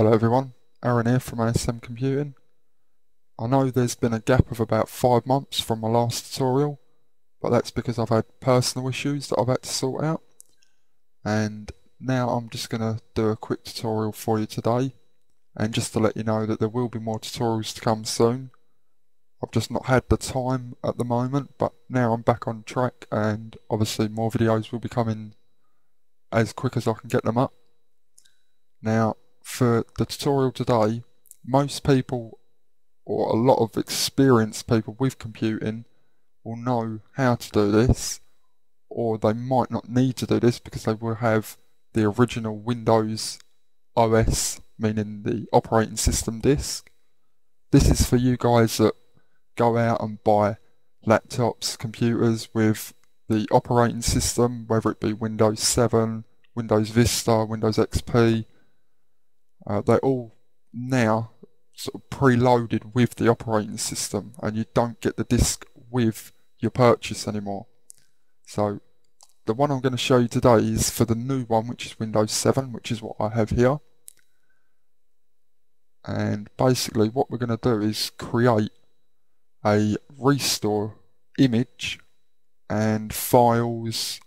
Hello everyone, Aaron here from ASM Computing. I know there's been a gap of about 5 months from my last tutorial, but that's because I've had personal issues that I've had to sort out, and now I'm just going to do a quick tutorial for you today. And just to let you know that there will be more tutorials to come soon. I've just not had the time at the moment, but now I'm back on track, and obviously more videos will be coming as quick as I can get them up. Now, for the tutorial today, most people, or a lot of experienced people with computing, will know how to do this, or they might not need to do this because they will have the original Windows OS, meaning the operating system disk. This is for you guys that go out and buy laptops, computers with the operating system, whether it be Windows 7, Windows Vista, Windows XP. They're all now sort of preloaded with the operating system, and you don't get the disk with your purchase anymore. So the one I'm going to show you today is for the new one, which is Windows 7, which is what I have here. And basically what we're going to do is create a restore image and files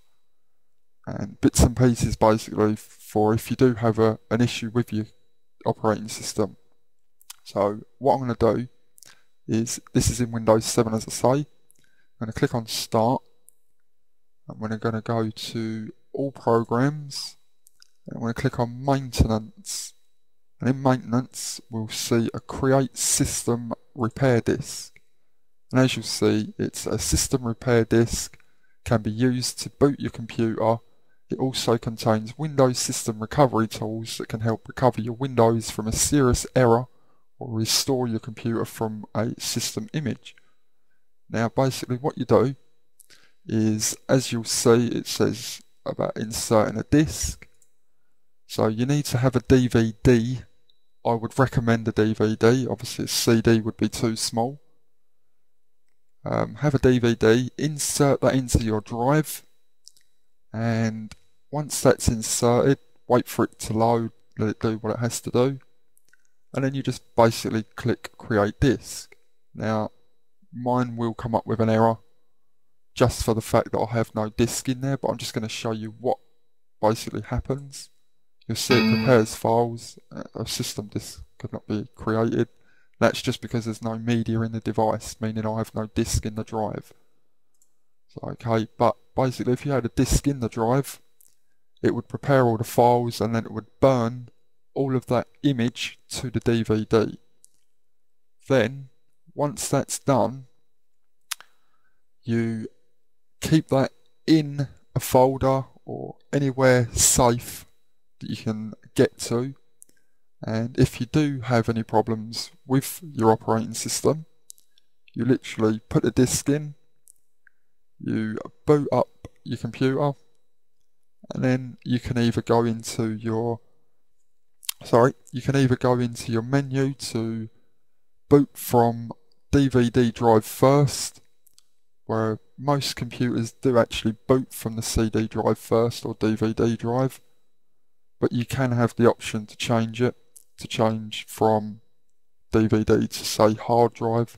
and bits and pieces, basically, for if you do have an issue with your operating system. So what I'm going to do is, this is in Windows 7 as I say, I'm going to click on Start, and we're going to go to All Programs, and we're going to click on Maintenance, and in Maintenance we'll see a Create System Repair Disk, and as you'll see, it's a system repair disk, can be used to boot your computer. It also contains Windows system recovery tools that can help recover your Windows from a serious error or restore your computer from a system image. Now basically what you do is, as you'll see, it says about inserting a disk. So you need to have a DVD. I would recommend a DVD, obviously a CD would be too small. Have a DVD, insert that into your drive, and once that's inserted, wait for it to load, let it do what it has to do, and then you just basically click Create Disk. Now mine will come up with an error just for the fact that I have no disk in there, but I'm just going to show you what basically happens. You'll see it prepares files. A system disk could not be created. That's just because there's no media in the device, meaning I have no disk in the drive. So okay, but basically if you had a disk in the drive, it would prepare all the files, and then it would burn all of that image to the DVD. Then once that's done, you keep that in a folder or anywhere safe that you can get to. And if you do have any problems with your operating system, you literally put the disk in, you boot up your computer, and then you can either go into your menu to boot from DVD drive first, where most computers do actually boot from the CD drive first or DVD drive, but you can have the option to change it, to change from DVD to say hard drive.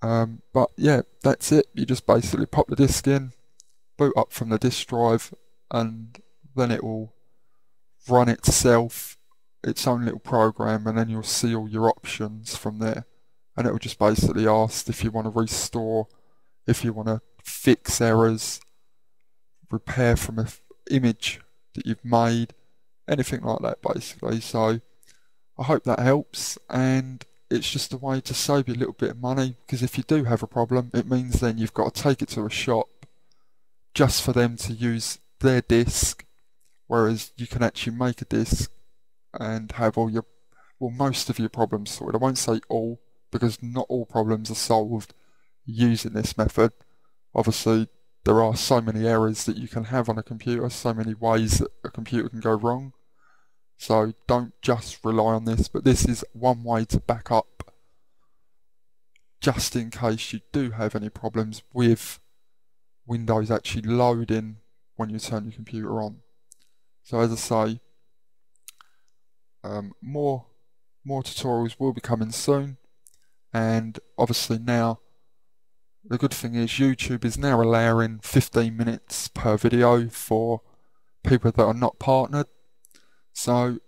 But yeah, that's it. You just basically pop the disk in, boot up from the disk drive, and then it will run itself, its own little program, and then you'll see all your options from there, and it will just basically ask if you want to restore, if you want to fix errors, repair from an image that you've made, anything like that basically. So I hope that helps, and it's just a way to save you a little bit of money, because if you do have a problem, it means then you've got to take it to a shop just for them to use their disk, whereas you can actually make a disk and have all your, well, most of your problems sorted. I won't say all, because not all problems are solved using this method. Obviously there are so many errors that you can have on a computer, so many ways that a computer can go wrong. So don't just rely on this, but this is one way to back up just in case you do have any problems with Windows actually loading when you turn your computer on. So as I say, more tutorials will be coming soon, and obviously now the good thing is YouTube is now allowing 15 minutes per video for people that are not partnered. So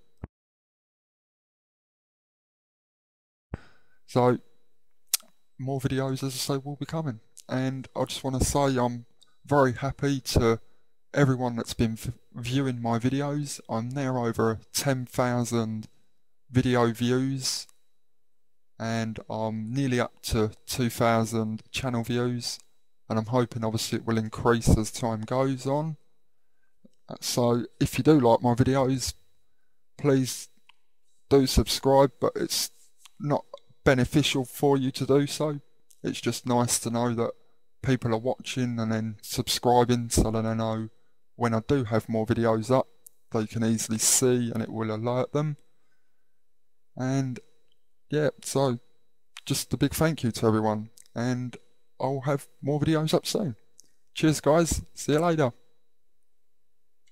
more videos, as I say, will be coming. And I just want to say I'm very happy to everyone that's been viewing my videos. I'm now over 10,000 video views, and I'm nearly up to 2,000 channel views, and I'm hoping obviously it will increase as time goes on. So if you do like my videos, please do subscribe, but it's not beneficial for you to do so. It's just nice to know that people are watching and then subscribing, so that I know when I do have more videos up, they can easily see and it will alert them. And yeah, so just a big thank you to everyone, and I'll have more videos up soon. Cheers guys, see you later.